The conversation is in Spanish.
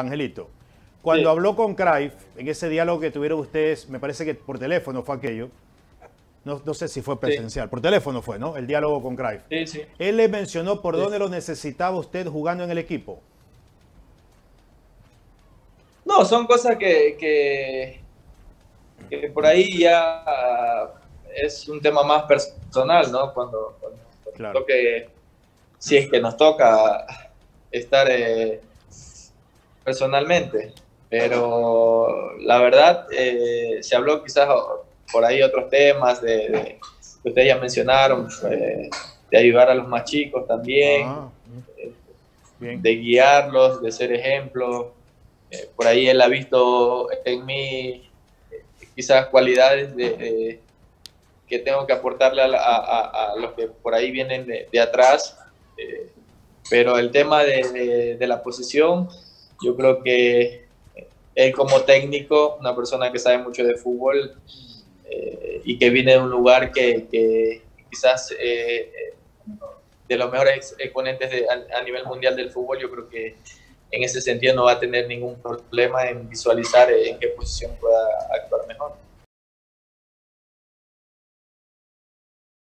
Angelito, cuando habló con Cruyff, en ese diálogo que tuvieron ustedes, me parece que por teléfono fue aquello, no sé si fue presencial, por teléfono fue, ¿no? El diálogo con Cruyff. Sí, sí. Él le mencionó por dónde lo necesitaba usted jugando en el equipo. No, son cosas que por ahí ya es un tema más personal, ¿no? Cuando claro. Toque, si es que nos toca estar personalmente, pero la verdad se habló quizás por ahí otros temas que ustedes ya mencionaron, de ayudar a los más chicos también, bien. De guiarlos, de ser ejemplo. Por ahí él ha visto en mí quizás cualidades que tengo que aportarle a los que por ahí vienen de atrás, pero el tema de la posición, yo creo que él como técnico, una persona que sabe mucho de fútbol y que viene de un lugar que quizás de los mejores exponentes a nivel mundial del fútbol, yo creo que en ese sentido no va a tener ningún problema en visualizar en qué posición pueda actuar.